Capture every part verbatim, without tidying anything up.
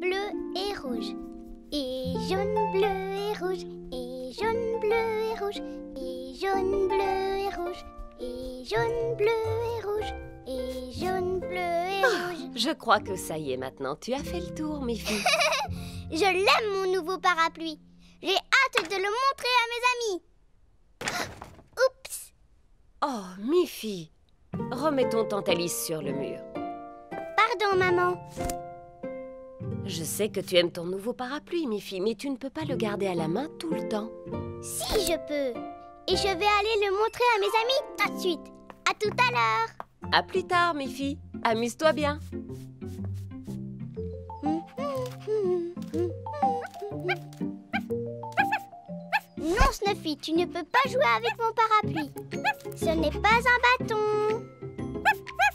bleu et rouge. Et jaune, bleu et rouge. Et jaune, bleu et rouge. Et jaune, bleu et rouge. Et jaune, bleu et rouge. Et jaune, bleu et rouge. Oh, je crois que ça y est maintenant. Tu as fait le tour, Miffy. Je l'aime, mon nouveau parapluie. J'ai hâte de le montrer à mes amis. Oups. Oh, Miffy. Remets ton dentaliste sur le mur. Pardon, maman. Je sais que tu aimes ton nouveau parapluie, Miffy, mais tu ne peux pas le garder à la main tout le temps. Si, je peux. Et je vais aller le montrer à mes amis tout de suite. À tout à l'heure. À plus tard, Miffy. Amuse-toi bien. Non, Snuffy, tu ne peux pas jouer avec mon parapluie. Ce n'est pas un bâton.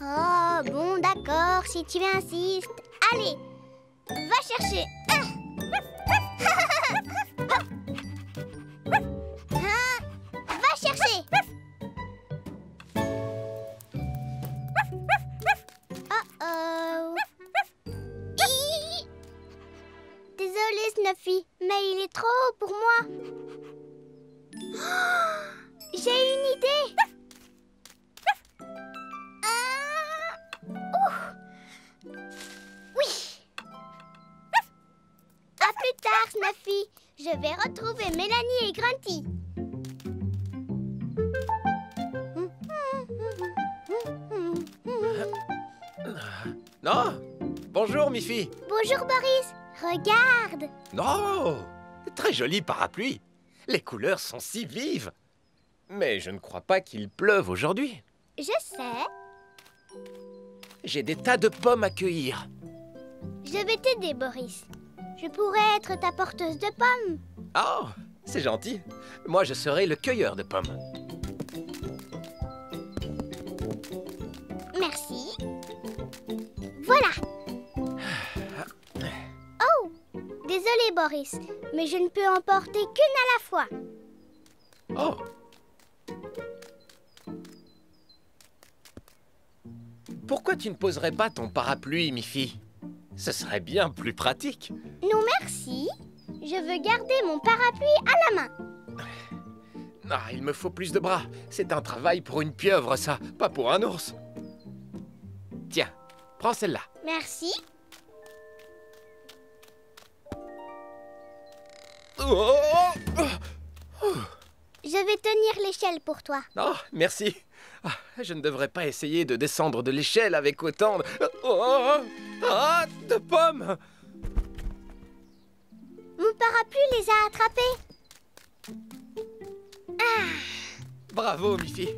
Oh, bon, d'accord, si tu insistes. Allez, va chercher. Hein, va chercher. Oh-oh. Désolée, Snuffy, mais il est trop haut pour moi. Oh, j'ai une idée. Euh... Oui. À plus tard, Snuffy. Je vais retrouver Mélanie et Grunty. Non. Bonjour, Miffy. Bonjour, Boris. Regarde. Non. Très joli parapluie. Les couleurs sont si vives. Mais je ne crois pas qu'il pleuve aujourd'hui. Je sais. J'ai des tas de pommes à cueillir. Je vais t'aider, Boris. Je pourrais être ta porteuse de pommes. Oh, c'est gentil. Moi, je serai le cueilleur de pommes. Merci. Voilà. Désolée, Boris, mais je ne peux en porter qu'une à la fois. Oh. Pourquoi tu ne poserais pas ton parapluie, Miffy? Ce serait bien plus pratique. Non, merci. Je veux garder mon parapluie à la main. Ah, il me faut plus de bras. C'est un travail pour une pieuvre, ça, pas pour un ours. Tiens, prends celle-là. Merci. Je vais tenir l'échelle pour toi. Oh, merci. Je ne devrais pas essayer de descendre de l'échelle avec autant de... Oh, ah, de pommes. Mon parapluie les a attrapées. Ah. Bravo, Miffy.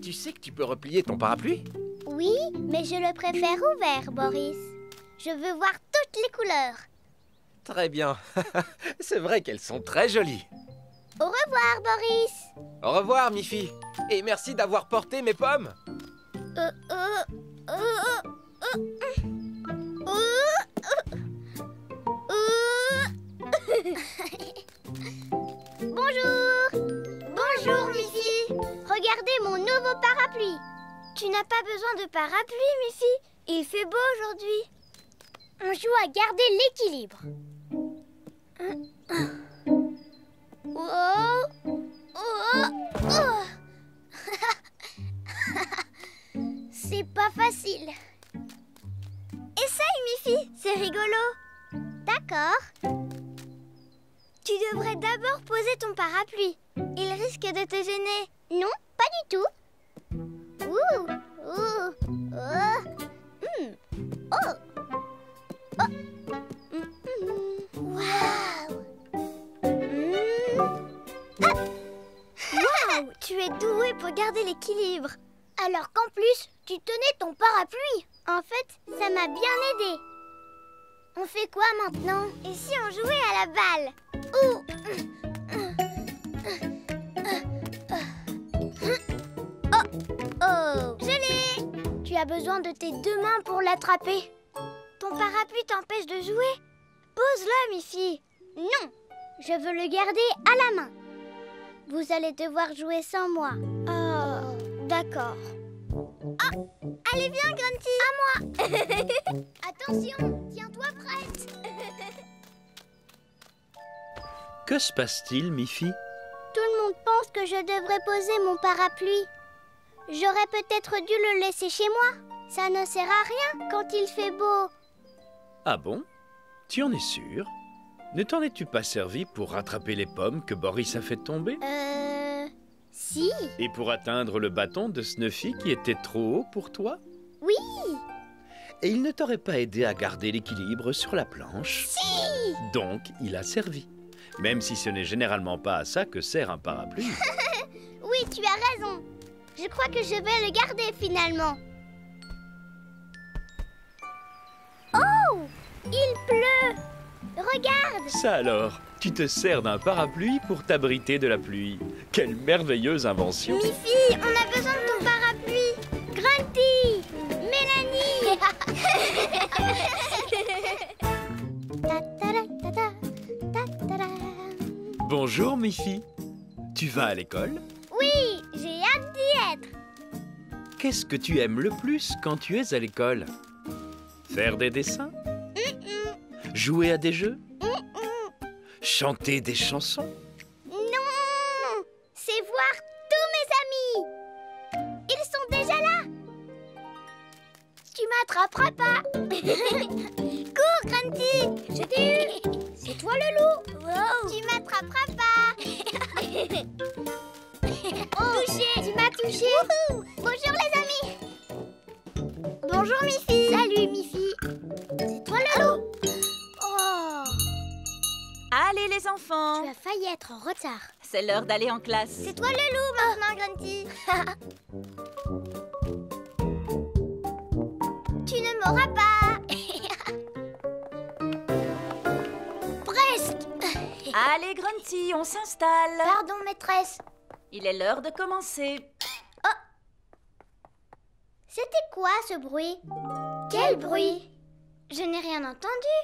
Tu sais que tu peux replier ton parapluie? Oui, mais je le préfère ouvert, Boris. Je veux voir toutes les couleurs. Très bien. C'est vrai qu'elles sont très jolies. Au revoir, Boris. Au revoir, Miffy. Et merci d'avoir porté mes pommes. Euh, euh, euh, euh, euh, euh, euh. Bonjour. Bonjour, Miffy. Regardez mon nouveau parapluie. Tu n'as pas besoin de parapluie, Miffy. Il fait beau aujourd'hui. On joue à garder l'équilibre. Oh, oh, oh. C'est pas facile. Essaye, Miffy, c'est rigolo. D'accord. Tu devrais d'abord poser ton parapluie. Il risque de te gêner. Non, pas du tout. Ouh, ouh, oh, mm. Oh, oh. Mm-hmm. Wow. Wow, tu es doué pour garder l'équilibre. Alors qu'en plus, tu tenais ton parapluie. En fait, ça m'a bien aidé. On fait quoi maintenant? Et si on jouait à la balle? Ouh. Oh, oh. Je l'ai. Tu as besoin de tes deux mains pour l'attraper. Ton parapluie t'empêche de jouer? Pose-le, Miffy. Non, je veux le garder à la main. Vous allez devoir jouer sans moi. Oh, d'accord. Oh, allez, viens, Grunty. À moi. Attention, tiens-toi prête. Que se passe-t-il, Miffy? Tout le monde pense que je devrais poser mon parapluie. J'aurais peut-être dû le laisser chez moi. Ça ne sert à rien quand il fait beau. Ah bon? Tu en es sûre? Ne t'en es-tu pas servi pour rattraper les pommes que Boris a fait tomber? Euh... Si. Et pour atteindre le bâton de Snuffy qui était trop haut pour toi? Oui. Et il ne t'aurait pas aidé à garder l'équilibre sur la planche? Si. Donc, il a servi. Même si ce n'est généralement pas à ça que sert un parapluie. Oui, tu as raison. Je crois que je vais le garder finalement. Oh! Il pleut! Regarde! Ça alors, tu te sers d'un parapluie pour t'abriter de la pluie. Quelle merveilleuse invention! Miffy, on a besoin de ton parapluie! Grunty! Mélanie! Bonjour Miffy! Tu vas à l'école? Oui, j'ai hâte d'y être! Qu'est-ce que tu aimes le plus quand tu es à l'école? Faire des dessins? Mm-mm. Jouer à des jeux? Mm-mm. Chanter des chansons? Non! C'est voir tous mes amis! Ils sont déjà là! Tu m'attraperas pas! Cours, Grunty! Je t'ai eu! C'est toi le loup! Wow. Tu m'attraperas pas! Oh, touché! Tu m'as touché! Wouhou. Bonjour les amis! Bonjour Miffy! Salut Miffy! C'est toi le loup! Oh! Allez les enfants! Tu as failli être en retard. C'est l'heure d'aller en classe. C'est toi le loup maintenant, Grunty. Tu ne m'auras pas. Presque. Allez Grunty, on s'installe. Pardon maîtresse. Il est l'heure de commencer. C'était quoi ce bruit? Quel bruit? Je n'ai rien entendu.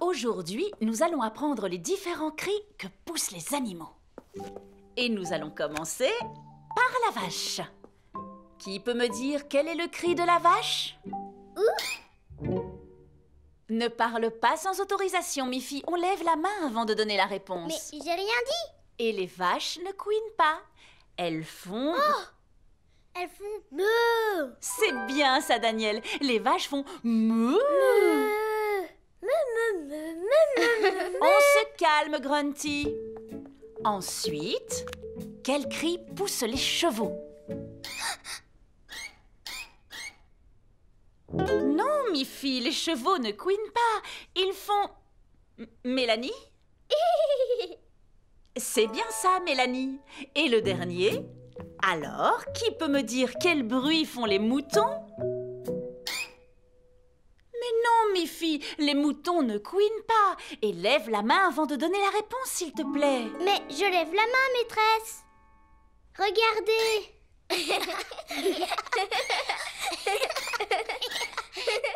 Aujourd'hui, nous allons apprendre les différents cris que poussent les animaux. Et nous allons commencer par la vache. Qui peut me dire quel est le cri de la vache? Ouf. Ne parle pas sans autorisation, Miffy. On lève la main avant de donner la réponse. Mais j'ai rien dit. Et les vaches ne couinent pas. Elles font... Oh! Elles font meuh. C'est bien ça, Daniel. Les vaches font meuh. On se calme, Grunty. Ensuite, quel cri poussent les chevaux? Non, Miffy, les chevaux ne couinent pas. Ils font... M Mélanie? C'est bien ça, Mélanie. Et le dernier? Alors, qui peut me dire quel bruit font les moutons? Mais non, Miffy, les moutons ne couinent pas. Et lève la main avant de donner la réponse, s'il te plaît. Mais je lève la main, maîtresse. Regardez.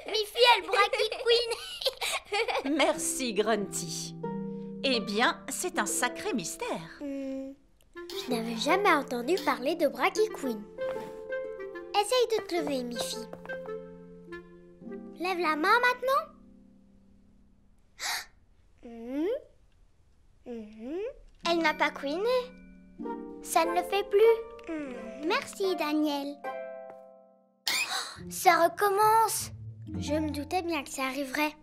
Miffy a le bras qui couine. Merci, Grunty. Eh bien, c'est un sacré mystère. Mm. Je n'avais jamais entendu parler de bras qui couinent. Essaye de te lever, Miffy. Lève la main maintenant. Mmh. Mmh. Elle n'a pas couiné. Ça ne le fait plus. Mmh. Merci, Daniel. Oh, ça recommence. Je me doutais bien que ça arriverait.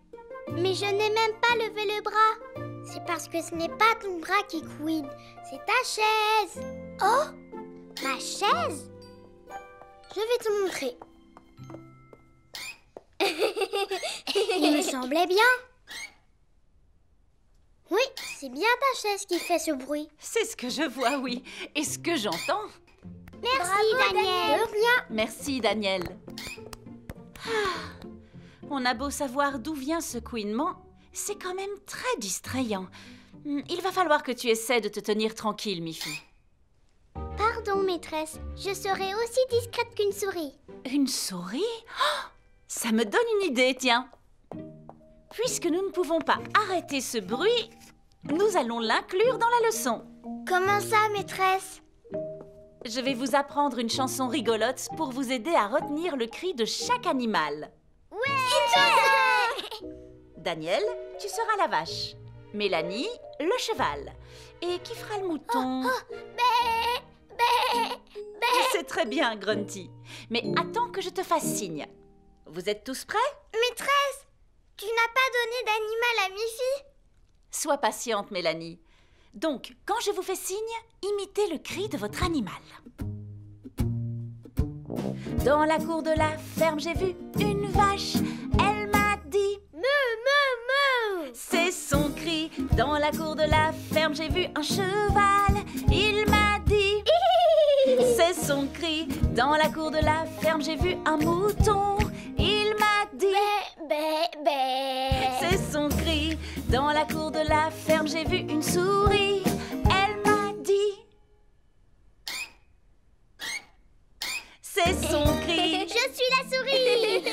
Mais je n'ai même pas levé le bras. C'est parce que ce n'est pas ton bras qui couine, c'est ta chaise. Oh, ma chaise? Je vais te montrer. Il me semblait bien. Oui, c'est bien ta chaise qui fait ce bruit. C'est ce que je vois, oui, et ce que j'entends. Merci, bravo, Daniel. De rien. Merci, Daniel. Ah, on a beau savoir d'où vient ce couinement, c'est quand même très distrayant. Il va falloir que tu essaies de te tenir tranquille, Miffy. Pardon, maîtresse. Je serai aussi discrète qu'une souris. Une souris? Oh, ça me donne une idée, tiens. Puisque nous ne pouvons pas arrêter ce bruit, nous allons l'inclure dans la leçon. Comment ça, maîtresse? Je vais vous apprendre une chanson rigolote pour vous aider à retenir le cri de chaque animal. Ouais! Daniel, tu seras la vache. Mélanie, le cheval. Et qui fera le mouton? Oh, oh, bé, bé, bé. C'est très bien, Grunty. Mais attends que je te fasse signe. Vous êtes tous prêts? Maîtresse, tu n'as pas donné d'animal à Miffy? Sois patiente, Mélanie. Donc, quand je vous fais signe, imitez le cri de votre animal. Dans la cour de la ferme, j'ai vu une vache. Elle m'a dit mou, mou, mou. C'est son cri. Dans la cour de la ferme, j'ai vu un cheval. Il m'a dit c'est son cri. Dans la cour de la ferme, j'ai vu un mouton. Il m'a dit bé, bé, bé. C'est son cri. Dans la cour de la ferme, j'ai vu une souris. Elle m'a dit c'est son cri. Je suis la souris.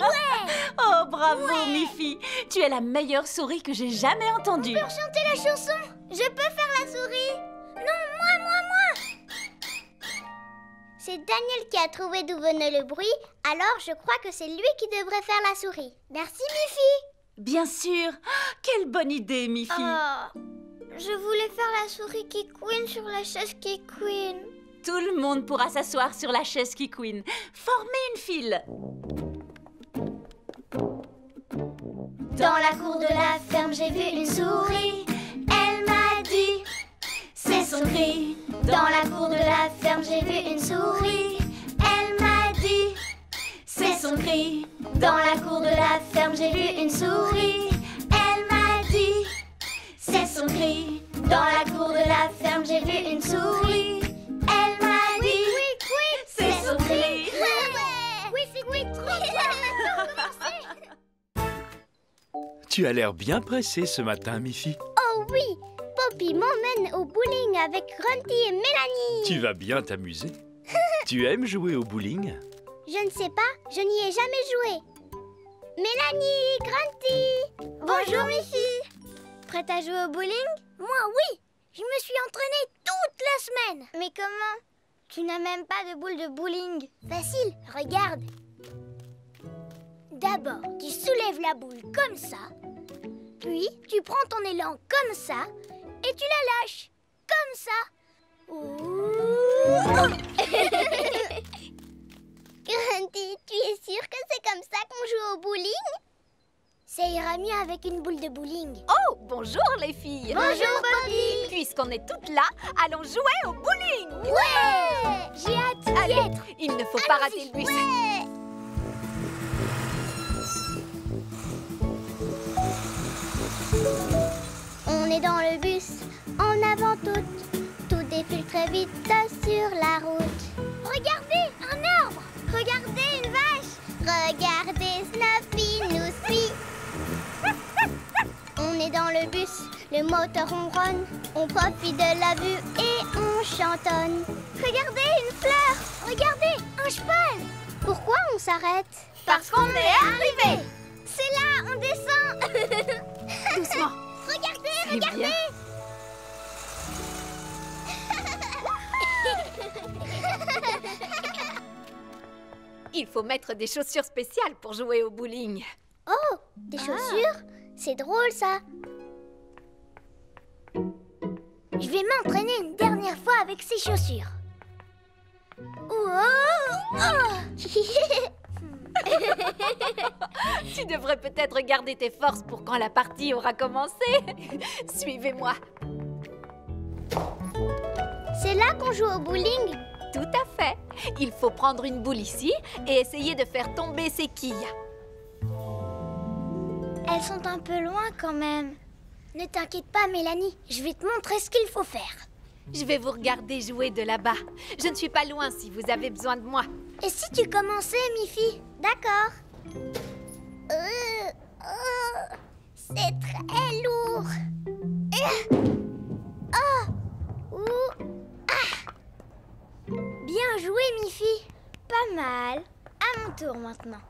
Ouais. Oh, bravo, ouais. Miffy. Tu es la meilleure souris que j'ai jamais entendue. Je peux chanter la chanson. Je peux faire la souris. Non, moi, moi, moi. C'est Daniel qui a trouvé d'où venait le bruit. Alors, je crois que c'est lui qui devrait faire la souris. Merci, Miffy. Bien sûr. Oh, quelle bonne idée, Miffy. Oh, je voulais faire la souris qui couine sur la chaise qui couine. Tout le monde pourra s'asseoir sur la chaise qui couine. Formez une file. Dans la cour de la ferme, j'ai vu une souris. Elle m'a dit c'est son cri. Dans la cour de la ferme, j'ai vu une souris. Elle m'a dit c'est son cri. Dans la cour de la ferme, j'ai vu une souris. Elle m'a dit c'est son cri. Dans la cour de la ferme, j'ai vu une souris. Elle m'a dit oui, oui, c'est son cri. Oui, c'est oui, trop bien. Tu as l'air bien pressée ce matin, Miffy. Oh oui, Poppy m'emmène au bowling avec Grunty et Mélanie. Tu vas bien t'amuser. Tu aimes jouer au bowling? Je ne sais pas, je n'y ai jamais joué. Mélanie, Grunty. Bonjour, Miffy. Prête à jouer au bowling? Moi, oui. Je me suis entraînée toute la semaine. Mais comment? Tu n'as même pas de boule de bowling. Facile, regarde. D'abord, tu soulèves la boule comme ça. Puis, tu prends ton élan comme ça. Et tu la lâches comme ça. Ouh. Grunty, tu es sûre que c'est comme ça qu'on joue au bowling? Ça ira mieux avec une boule de bowling. Oh, bonjour les filles. Bonjour, Poppy. Puisqu'on est toutes là, allons jouer au bowling. Ouais, ouais. J'ai hâte d'y Allez, être. Il ne faut Allez, pas rater le bus. Ouais. On est dans le bus, en avant toutes. Tout défile très vite sur la route. Regardez, un arbre. Regardez une vache. Regardez, Snuffy nous suit. On est dans le bus, le moteur ronronne. On profite de la vue et on chantonne. Regardez une fleur. Regardez, un cheval. Pourquoi on s'arrête? Parce, Parce qu'on est arrivé. C'est là, on descend. Doucement. Regardez, regardez bien. Il faut mettre des chaussures spéciales pour jouer au bowling. Oh, des chaussures? Ah. C'est drôle, ça. Je vais m'entraîner une dernière fois avec ces chaussures. Wow. Oh. Tu devrais peut-être garder tes forces pour quand la partie aura commencé. Suivez-moi. C'est là qu'on joue au bowling? Tout à fait. Il faut prendre une boule ici et essayer de faire tomber ses quilles. Elles sont un peu loin quand même. Ne t'inquiète pas, Mélanie. Je vais te montrer ce qu'il faut faire. Je vais vous regarder jouer de là-bas. Je ne suis pas loin si vous avez besoin de moi. Et si tu commençais, Miffy? D'accord. Euh, euh, C'est très lourd. Oh. Ouh. Ah. Bien joué, Miffy. Pas mal. À mon tour maintenant.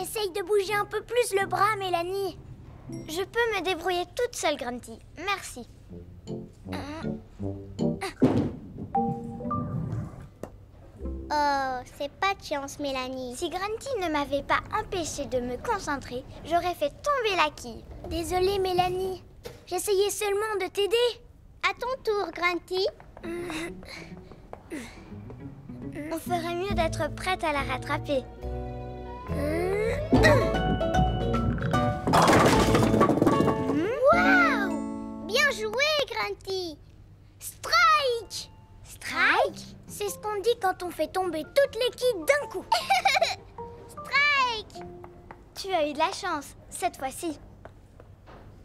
Essaye de bouger un peu plus le bras, Mélanie. Je peux me débrouiller toute seule, Grunty. Merci. Ah. Ah. Oh, c'est pas de chance, Mélanie. Si Grunty ne m'avait pas empêchée de me concentrer, j'aurais fait tomber la quille. Désolée, Mélanie. J'essayais seulement de t'aider. À ton tour, Grunty. On ferait mieux d'être prête à la rattraper. Waouh! Bien joué, Grunty. Strike! Strike? C'est ce qu'on dit quand on fait tomber toutes les quilles d'un coup. Strike! Tu as eu de la chance, cette fois-ci.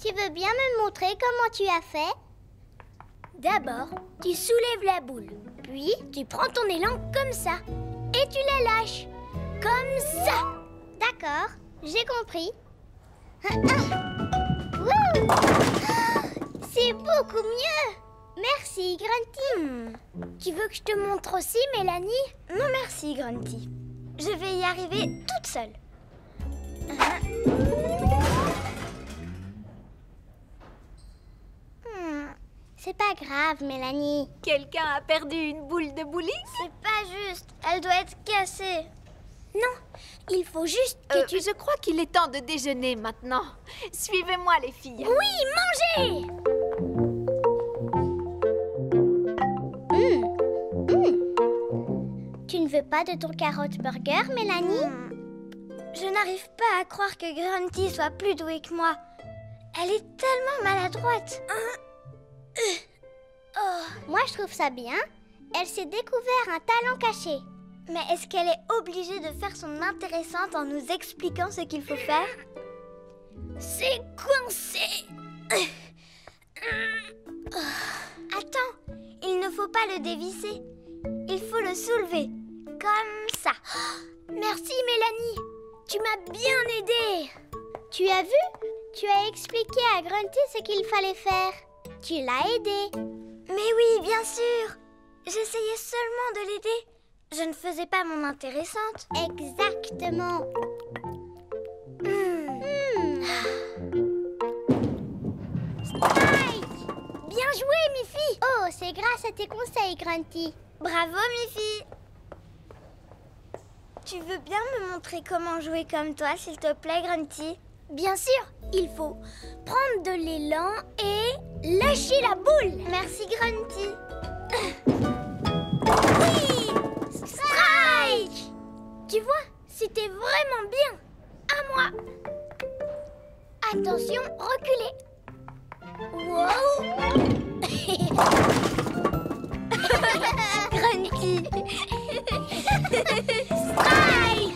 Tu veux bien me montrer comment tu as fait? D'abord, tu soulèves la boule. Puis, tu prends ton élan comme ça. Et tu la lâches. Comme ça. D'accord, j'ai compris. C'est beaucoup mieux! Merci, Grunty. Hmm. Tu veux que je te montre aussi, Mélanie? Non, merci, Grunty. Je vais y arriver toute seule. Hmm. C'est pas grave, Mélanie. Quelqu'un a perdu une boule de bowling? C'est pas juste. Elle doit être cassée. Non, il faut juste que euh, tu... Je crois qu'il est temps de déjeuner maintenant. Suivez-moi, les filles. Oui, mangez! Tu ne veux pas de ton carotte burger, Mélanie? Hmm. Je n'arrive pas à croire que Grunty soit plus douée que moi. Elle est tellement maladroite. Oh. Moi, je trouve ça bien. Elle s'est découvert un talent caché. Mais est-ce qu'elle est obligée de faire son intéressante en nous expliquant ce qu'il faut faire? C'est coincé. Oh. Attends, il ne faut pas le dévisser. Il faut le soulever. Comme ça. Oh, merci, Mélanie. Tu m'as bien aidée. Tu as vu? Tu as expliqué à Grunty ce qu'il fallait faire. Tu l'as aidée. Mais oui, bien sûr. J'essayais seulement de l'aider. Je ne faisais pas mon intéressante. Exactement. Mmh. Mmh. Strike! Bien joué, Miffy. Oh, c'est grâce à tes conseils, Grunty. Bravo, Miffy. Tu veux bien me montrer comment jouer comme toi, s'il te plaît, Grunty? Bien sûr, il faut prendre de l'élan et lâcher la boule. Merci, Grunty. Oui! Strike! Tu vois, c'était vraiment bien. À moi. Attention, reculez. Wow! Grunty! Strike!